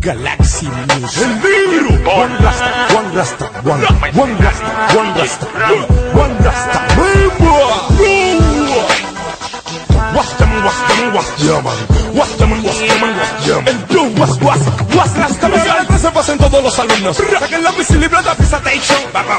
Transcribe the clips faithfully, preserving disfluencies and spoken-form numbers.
Galaxy Music. El libro. One Rasta, One Rasta, One, One Rasta, One Rasta, One Rasta. Wastaman, Wastaman, Wastaman, Wastaman, Wastaman, Wastaman. El Doom, Was, Was, Was Rasta. Se pasan todos los alumnos. Saquen lápiz y libro de presentation.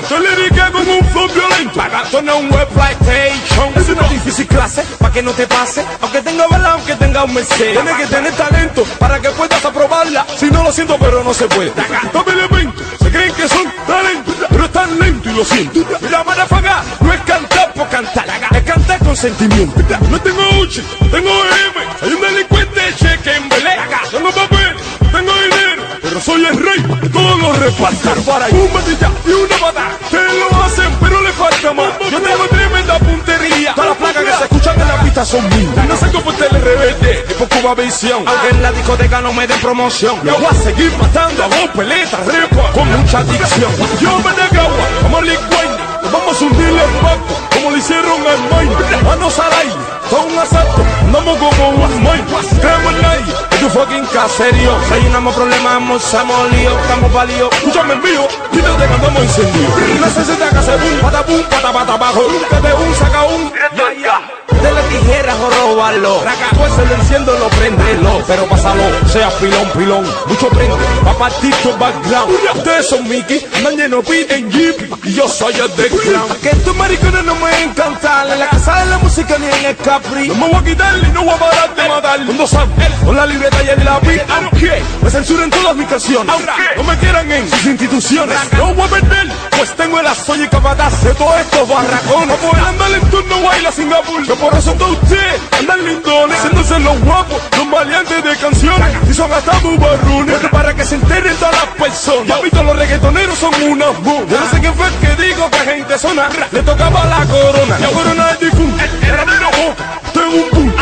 Tu lírica con un flow violento. Bagatona un web playstation. Es una difícil clase, pa' que no te pase. Aunque tenga bala, aunque tenga un merced. Tienes que tener talento para que puedas aprobarla. Si no lo siento, pero no se puede. Tome el evento, se creen que son talentos, pero están lentos y lo siento. Y la marafaga no es cantar por cantar, es cantar con sentimiento. No tengo uchi, tengo M. Hay un delincuente cheque en Belén. Tengo papel, tengo dinero, pero soy el rey, todos los repartan. Para ahí, un batilla y una patada. Te lo hacen, pero le falta más. Yo tengo tremenda puntería. Todas las placas que se escuchan en la pista son mías. No sé cómo te le revete, es por Cuba visión. Aunque en la discoteca no me den promoción, yo voy a seguir matando a vos, peleta, repa, con mucha adicción. Yo me desgabo, vamos a licuarnos, nos vamos a hundir el pacto, como le hicieron al Maine. A no salir, todo un asalto, andamos como un Maine. Creemos en nadie, es tu fucking caserío. Rellenamos problemas, almorzamos lío, estamos palíos. Escúchame el mío, quítate que andamos encendidos. Necesita que se boom, patapum, patapata abajo. Nunca te un, saca un, de las tijeras o robarlo. Pues se lo enciendo, lo prendelo. Pero pásalo, sea pilón, pilón. Mucho prende, va partir tu background. Ustedes son Mickey, mañana piden Jeep y yo soy el de clown. Que estos maricones no me encantan. En la casa de la música ni en el Capri. No me voy a quitarle y no voy a parar de matar. Con dos ángeles, con la libreta y el lápiz. Aunque me censuren todas mis canciones, no me quieran en sus instituciones, no voy a perder, pues tengo el azoy y capataz de todos estos barracones. Como el andal en turno baila Singapur. Por eso todos ustedes andan lindones, siéndose los guapos, los maleantes de canciones. Y son hasta bubarrunes, para que se enteren todas las personas. Ya visto los reggaetoneros son unas boom. Yo no sé qué fue el que digo que gente zona le tocaba la corona. La corona del difunto, el ramiro boca, tengo un boom.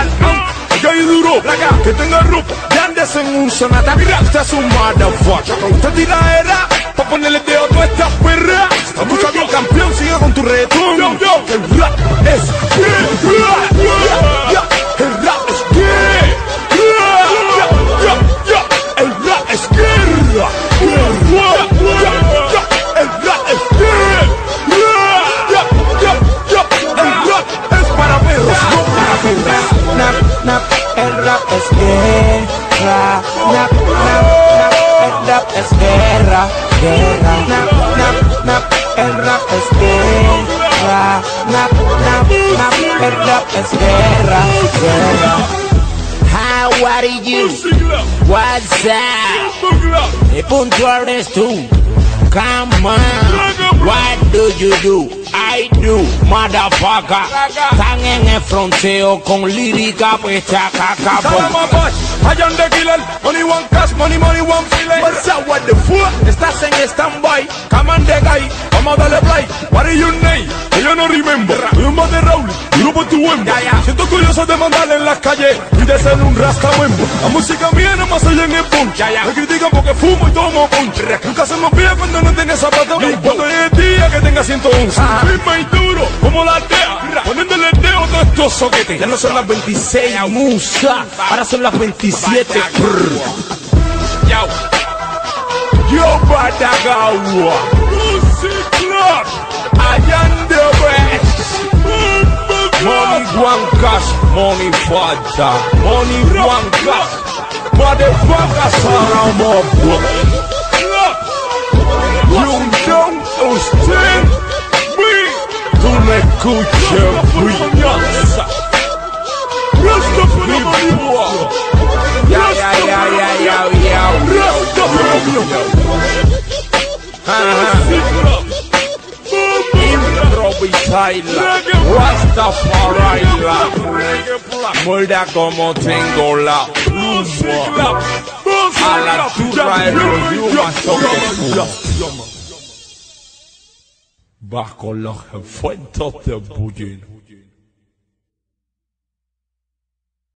Que ahí duró, placa, que tenga ropa, ya andes en un sonata. Mira, usted es un motherfucker, usted tira era, pa' ponerle dedo a toda esta perra. Está tu chavión campeón, sigue con tu reggaetón. Yo, yo, que el rap es es guerra, nap, nap, nap, el rap es guerra, guerra, nap, nap, nap, el rap es guerra, nap, nap, nap, el rap es guerra, guerra. How are you? What's up? Y punto eres tú. Come on, what do you do? I do, motherfucker. Están en el fronteo con lírica puesta caca. Hayan de killer, money one cash, money money one fillet. What's up, what the fuck? Estás en stand-by, comandé guy, vamos a darle play. What is your name? Que yo no remember. Soy un más de Raúl, grupo tu huembo. Siento curioso de mandarle en las calles y de ser un rasta huembo. La música mía nada más oye en el punch. Me critican porque fumo y tomo punch. Nunca se me pide cuando no tenga zapatos. Cuando llegue el día que tenga ciento once. Firma y duro, como la tea, poniéndole el dedo a todos estos soquetes. Ya no son las veintiséis, musa, ahora son las veintiséis. Yo, yo Badagawa, Music Club, I am the best. Money one cash, money fada, money one cash, motherfuckers are a mob. You don't understand me, tú me escuchas brillanza. Rasta for the money boy. Improvisarla, Rastafarayla, muerda como tengo la pluma, a la turra el rollo bajo los efectos de bullying.